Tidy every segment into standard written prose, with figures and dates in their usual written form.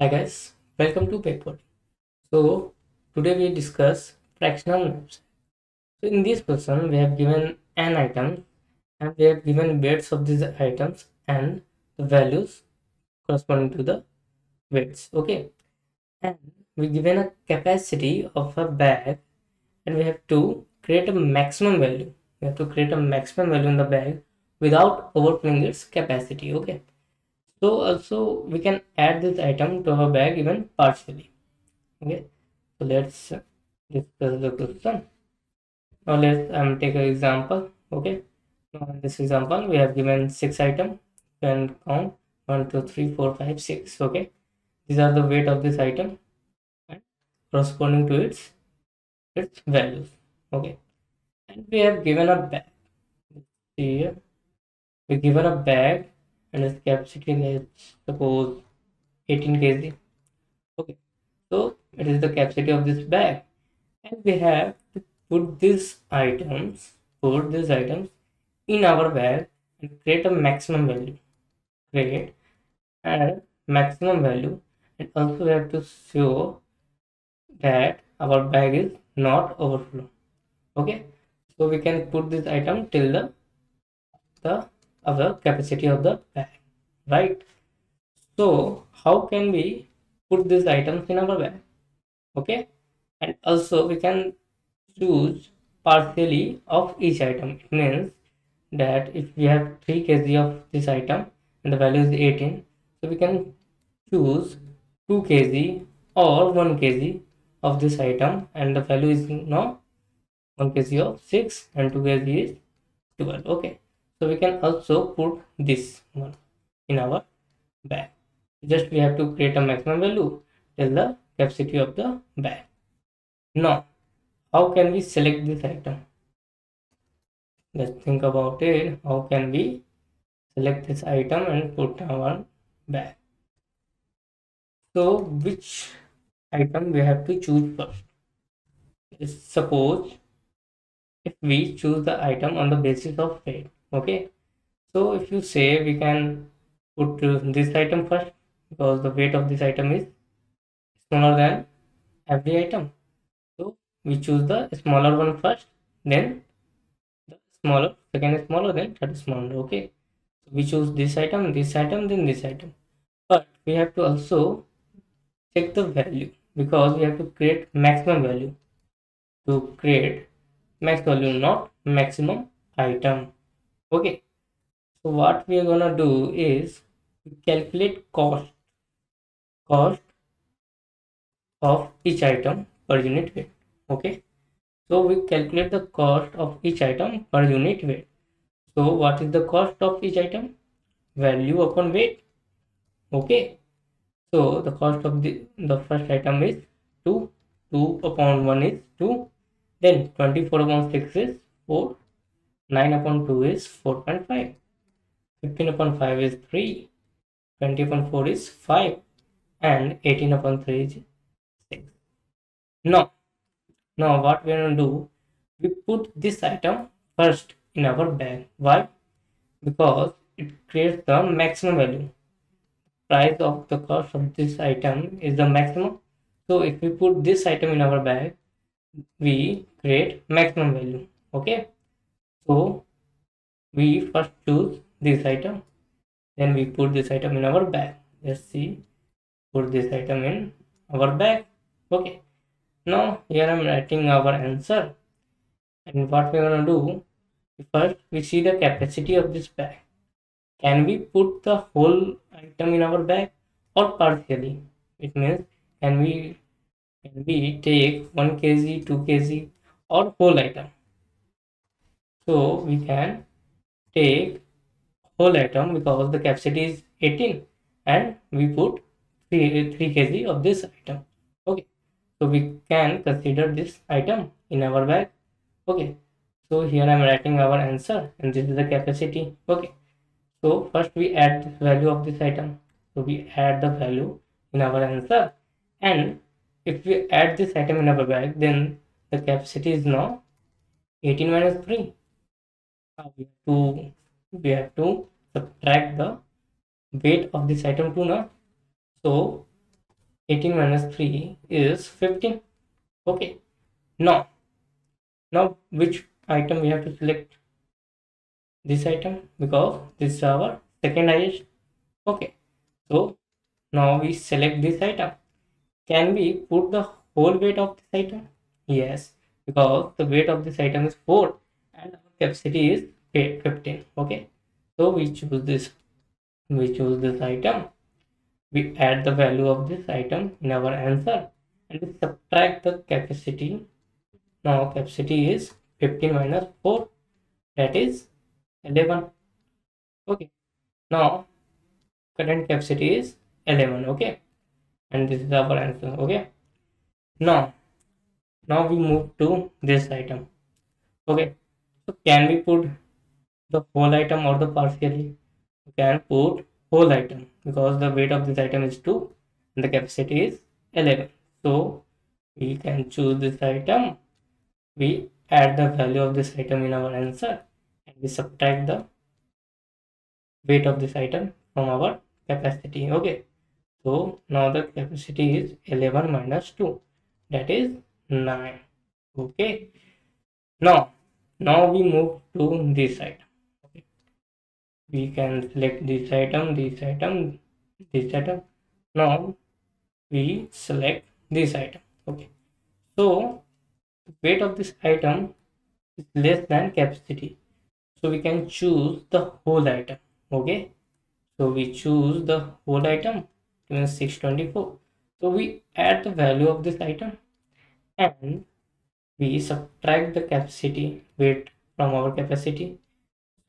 Hi guys, welcome to Pepcoding. So today we discuss fractional knapsack. So in this portion we have given an item and we have given weights of these items and the values corresponding to the weights. Okay, and we given a capacity of a bag and we have to create a maximum value. We have to create a maximum value in the bag without overflowing its capacity. Okay. So also we can add this item to our bag even partially. Okay, so let's discuss the question. Now let's take an example. Okay, now in this example we have given 6 items and count 1 2 3 4 5 6. Okay, these are the weight of this item and corresponding to its values. Okay, and we have given a bag. Let's see here, we given a bag and its capacity is suppose 18 kg. Okay, so it is the capacity of this bag, and we have to put these items in our bag and create a maximum value. Create a maximum value, and also we have to show that our bag is not overflow. Okay, so we can put this item till the capacity of the bag, right? So how can we put these items in our bag? Okay, and also we can choose partially of each item. It means that if we have 3 kg of this item and the value is 18, so we can choose 2 kg or 1 kg of this item and the value is now 1 kg of 6 and 2 kg is 12. Okay, so we can also put this one in our bag. Just we have to create a maximum value till the capacity of the bag. Now, how can we select this item? Let's think about it. How can we select this item and put our bag? So, which item we have to choose first? Suppose if we choose the item on the basis of weight. Okay, so if you say we can put this item first because the weight of this item is smaller than every item, so we choose the smaller one first, then the smaller, second is smaller, then third is smaller. Okay, so we choose this item, then this item, but we have to also check the value because we have to create maximum value. To create max value, not maximum item. Okay, so what we are gonna do is calculate cost of each item per unit weight. Okay, so we calculate the cost of each item per unit weight. So what is the cost of each item? Value upon weight. Okay, so the cost of the first item is 2, 2 upon 1 is 2, then 24 upon 6 is 4, 9 upon 2 is 4.5, 15 upon 5 is 3, 20 upon 4 is 5, and 18 upon 3 is 6. Now what we are going to do, we put this item first in our bag. Why? Because it creates the maximum value. Price of the cost of this item is the maximum. So if we put this item in our bag, we create maximum value. Okay, so we first choose this item, then we put this item in our bag. Let's see, put this item in our bag. Okay, now here I'm writing our answer, and what we're gonna do, first we see the capacity of this bag. Can we put the whole item in our bag or partially? It means can we take 1 kg, 2 kg or whole item? So we can take whole item because the capacity is 18 and we put 3 kg of this item. Okay, so we can consider this item in our bag. Okay, so here I am writing our answer and this is the capacity. Okay, so first we add the value of this item. So we add the value in our answer, and if we add this item in our bag, then the capacity is now 18 minus 3. We have to subtract the weight of this item to now. So 18 minus 3 is 15. Okay. Now which item we have to select? This item, because this is our second highest. Okay. So now we select this item. Can we put the whole weight of this item? Yes, because the weight of this item is 4 and our capacity is 15. Okay. So we choose this item. We add the value of this item in our answer and we subtract the capacity. Now capacity is 15 minus 4, that is 11. Okay. Now current capacity is 11. Okay. And this is our answer. Okay. Now we move to this item. Okay. So can we put the whole item or the partially? We can put whole item because the weight of this item is 2 and the capacity is 11. So we can choose this item. We add the value of this item in our answer and we subtract the weight of this item from our capacity. Okay. So now the capacity is 11 minus 2, that is 9. Okay. Now we move to this item. We can select this item. Now we select this item. Okay. So the weight of this item is less than capacity. So we can choose the whole item. Okay. So we choose the whole item, 624. So we add the value of this item and we subtract the capacity weight from our capacity.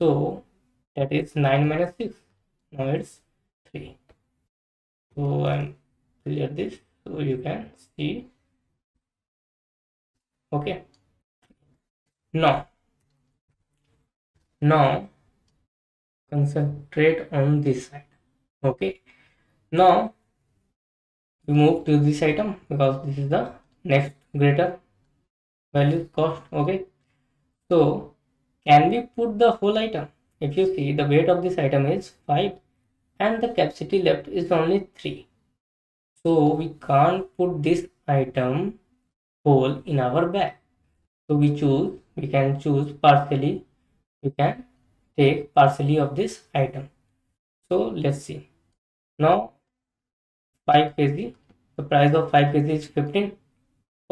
So that is 9 minus 6. Now it's 3. So I'm clear this so you can see. Okay. Now concentrate on this side. Okay. Now we move to this item because this is the next greater value cost. Okay. So can we put the whole item? If you see, the weight of this item is 5 and the capacity left is only 3. So we can't put this item whole in our bag. So we can choose partially. We can take partially of this item. So let's see. Now 5 kg, the price of 5 kg is 15.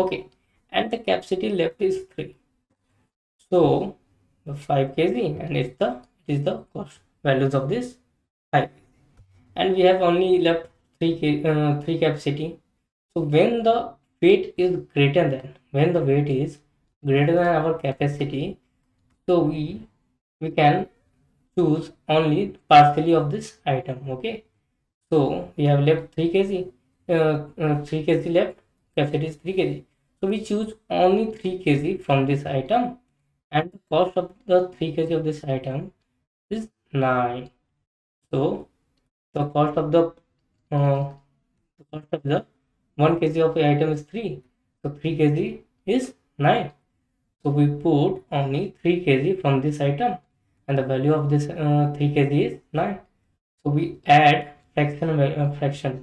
Okay. And the capacity left is 3. So 5 kg, and it is the cost values of this 5 kg, and we have only left 3 capacity. So when the weight is greater than our capacity, so we can choose only partially of this item. Okay. So we have left 3 kg left, capacity is 3 kg, so we choose only 3 kg from this item. And the cost of the 3 kg of this item is 9. So the cost of the 1 kg of the item is 3. So 3 kg is 9. So we put only 3 kg from this item, and the value of this 3 kg is 9. So we add fraction.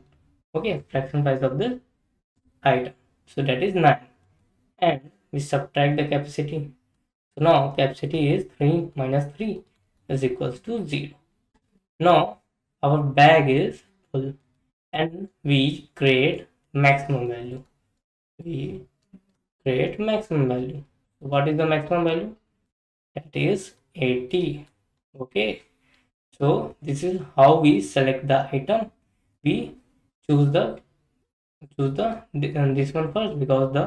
Okay, fraction price of this item. So that is 9, and we subtract the capacity. So now capacity is 3 minus 3 is equals to 0. Now our bag is full and we create maximum value. So what is the maximum value? That is 80. Okay. So this is how we select the item. We choose this one first because the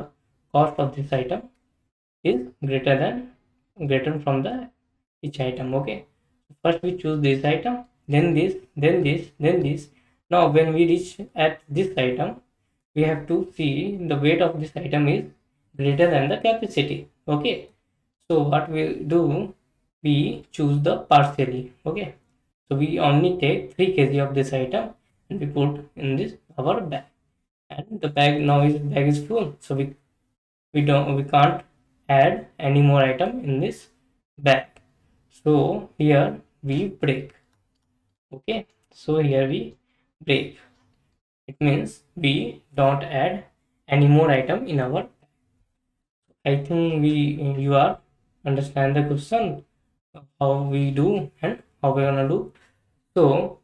cost of this item is greater from the each item. Okay, first we choose this item, then this. Now when we reach at this item, we have to see the weight of this item is greater than the capacity. Okay, so what we do, we choose the partially. Okay, so we only take 3 kg of this item and we put in this our bag, and the bag now is full. So we can't add any more item in this bag. So here we break. Okay, so here we break. It means we don't add any more item in our. I think you are understand the question how we do and how we gonna do. So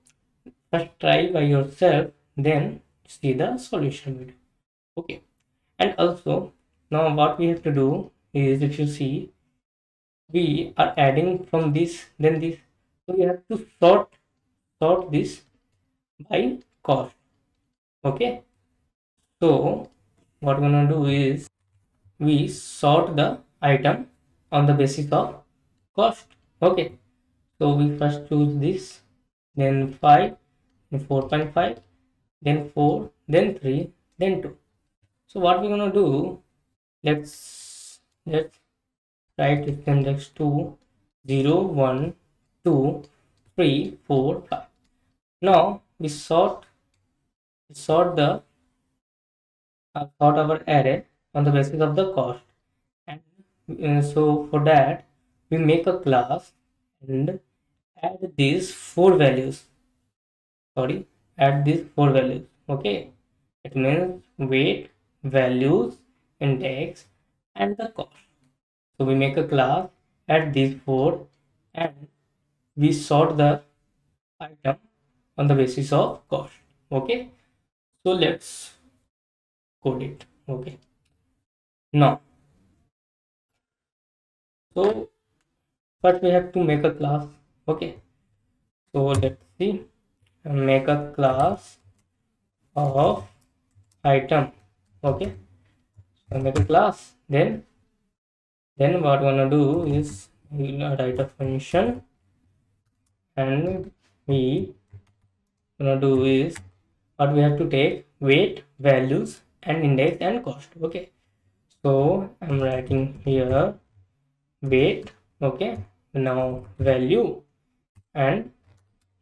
first try by yourself, then see the solution video. Okay, and also now what we have to do is, if you see, we are adding from this then this, so we have to sort this by cost. Okay, so what we're gonna do is we sort the item on the basis of cost. Okay, so we first choose this, then 5, then 4.5, then 4, then 3, then 2. So what we're gonna do, let's write it in index 2, 0, 1, 2, 3, 4, 5. Now we sort our array on the basis of the cost, and so for that we make a class and add these 4 values. Okay, it means weight, values, index, and the cost. So we make a class, add these 4, and we sort the item on the basis of cost. Okay, so let's code it. Okay, now so first we have to make a class. Okay, so let's see, make a class of item. Okay, so make a class, then what we gonna do is we write a function, and we gonna do is what we have to take weight, values, and index, and cost. Okay, so I'm writing here weight, okay, now value, and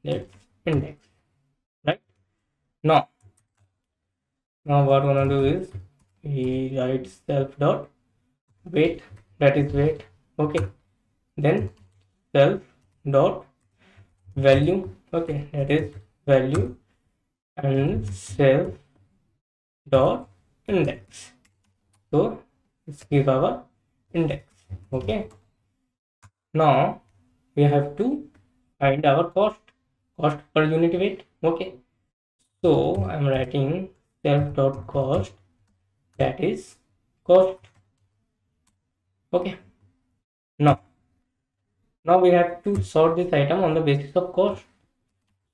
let's index. Right, now what we're gonna do is we write self dot weight, that is weight. Okay, then self dot value, okay, that is value, and self dot index, so let's give our index. Okay, now we have to find our cost per unit weight. Okay, so I'm writing self dot cost, that is cost. Okay, now we have to sort this item on the basis of cost,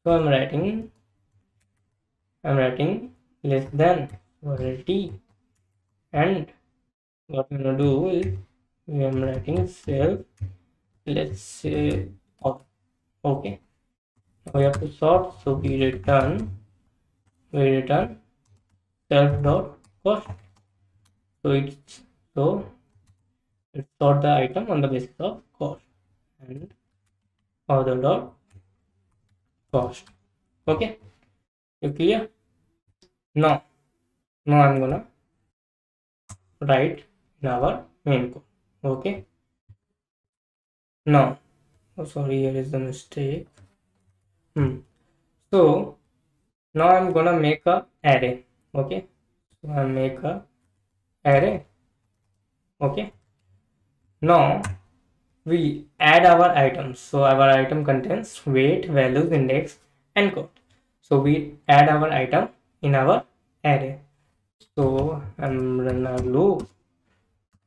so I'm writing less than quality, and what I'm gonna do is we are writing self, let's say off. Okay, now we have to sort, so we return self dot cost, so it sort the item on the basis of cost, and other dot cost. Okay, you clear? Now I'm gonna write in our main code. Okay, now sorry, here is the mistake. So now I'm gonna make a array. Okay, so I make a array. Okay, now we add our items. So our item contains weight, values, index, and cost. So we add our item in our array. So I'm gonna loop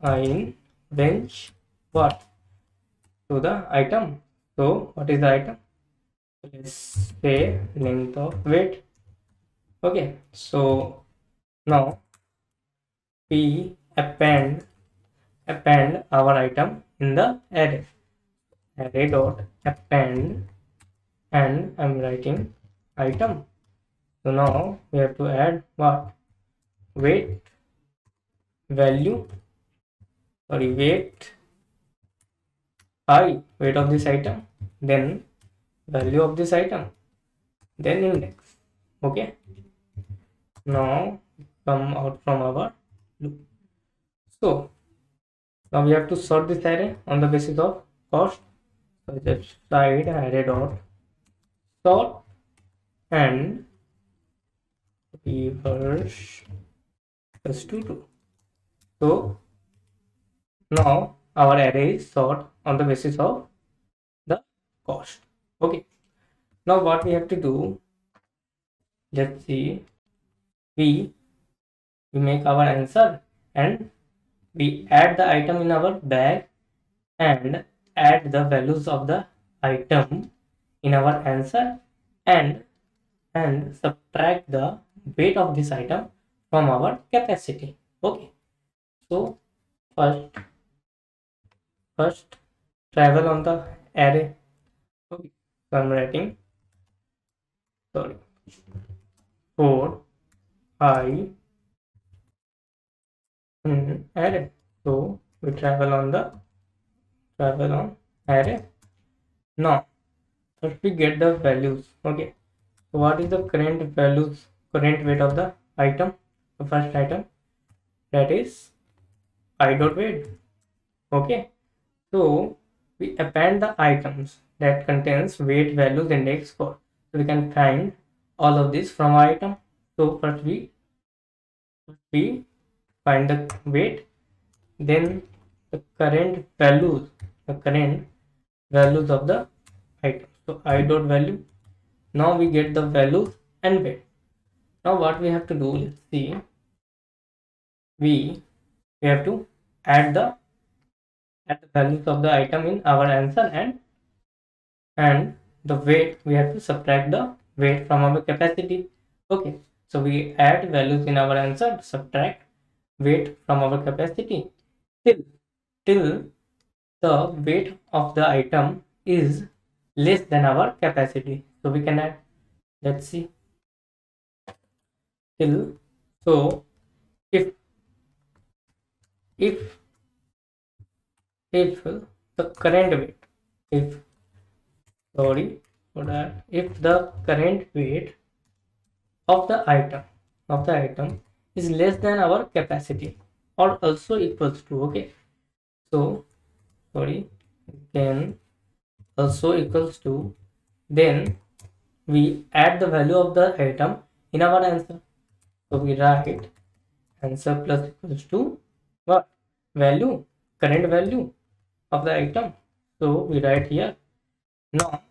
in range what? So the item. So what is the item? Let's say length of weight. Okay, so now we append our item in the array. Array dot append, and I'm writing item. So now we have to add what? Weight of this item, then value of this item, then index. Okay, now come out from our loop. So now we have to sort this array on the basis of cost. So just write array dot sort, and reverse plus 2 2. So now our array is sorted on the basis of the cost. Okay, now what we have to do, let's see, we make our answer and we add the item in our bag and add the values of the item in our answer and subtract the weight of this item from our capacity. Okay, so first travel on the array. Okay, so I'm writing 4i in array. So we travel on array. Now first we get the values. Okay, so what is the current weight of the item, the first item, that is I dot weight. Okay, so we append the items that contains weight, values, index, score, so we can find all of this from our item. So first we find the weight, then the current values of the item, so I dot value. Now we get the values and weight. Now what we have to do, let's see, we have to add the values of the item in our answer and the weight, we have to subtract the weight from our capacity. Okay, so we add values in our answer, subtract weight from our capacity till the weight of the item is less than our capacity. So we can add, let's see, till, so if the current weight, if the current weight of the item is less than our capacity or also equals to, okay, so then also equals to, then we add the value of the item in our answer. So we write answer plus equals to what? Value, current value of the item. So we write here. Now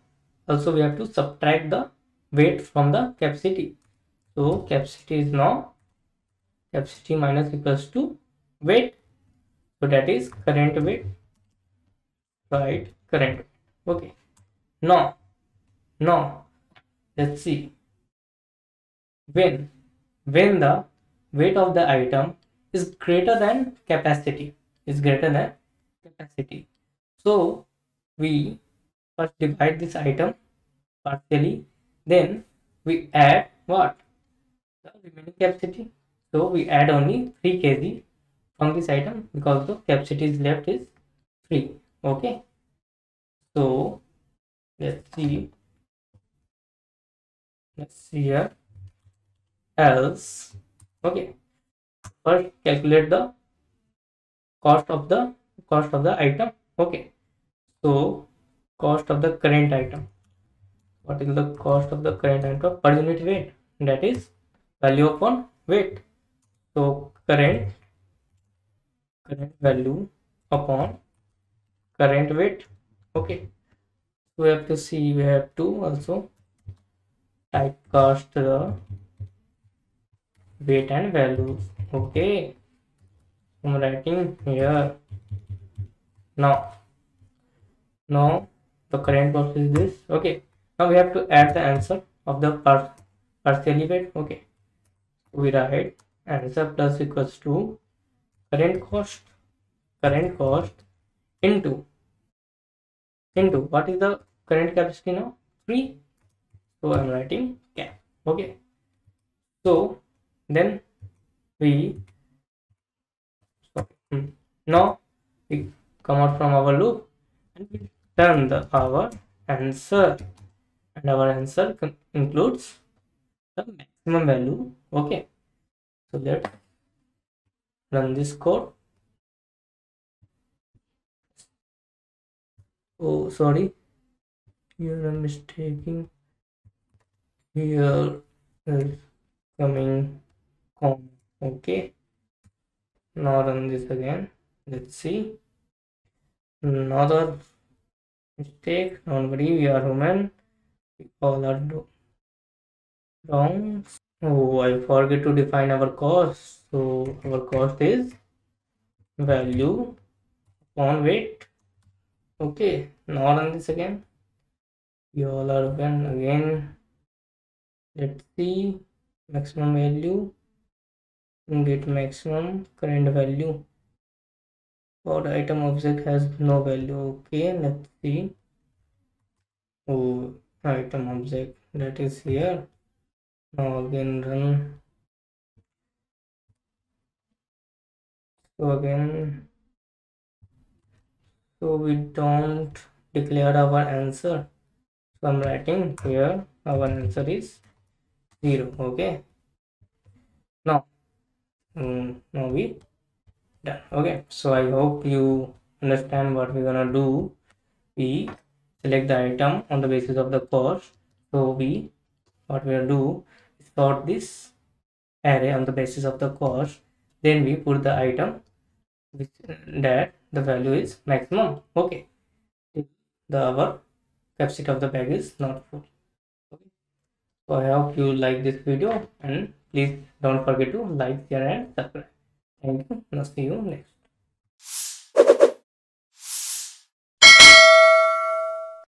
also we have to subtract the weight from the capacity. So capacity is now capacity minus equals to weight. So that is current weight. Right, current. Okay. Now let's see, when the weight of the item is greater than capacity, so we first divide this item partially, then we add what? The remaining capacity. So we add only 3 kg from this item because the capacity is left is 3. Okay, so let's see here, else. Okay, first calculate the cost of the item. Okay, so cost of the current item, what is the cost of the current item per unit weight, that is value upon weight. So current value upon current weight. Okay, we have to see, we have to also type cast the weight and values. Okay, I'm writing here. Now the current cost is this. Okay, now we have to add the answer of the partially weight. Okay, we write answer plus equals to current cost into what is the current capacity now? 3. So I'm writing cap. Okay, so then we come out from our loop and we turn our answer, and our answer includes the maximum value. Okay, so let's run this code. Oh, sorry, here I'm mistaking. Here is coming comb. Okay, now run this again. Let's see. Another mistake. Don't worry, we are human. We all are wrong. Oh, I forget to define our cost. So our cost is value upon weight. Okay, now run this again. We all are human again. Let's see. Maximum value, get maximum current value. Or item object has no value. Okay, let's see. Oh, item object that is here. Now again run. So again, so we don't declare our answer. So I'm writing here our answer is 0. Okay, now now we done. Okay, so I hope you understand what we're gonna do. We select the item on the basis of the cost. So we what we'll do is sort this array on the basis of the cost, then we put the item which that the value is maximum. Okay, the our capacity of the bag is not full. Okay, so I hope you like this video and please don't forget to like, share and subscribe. Thank you. I'll see you next.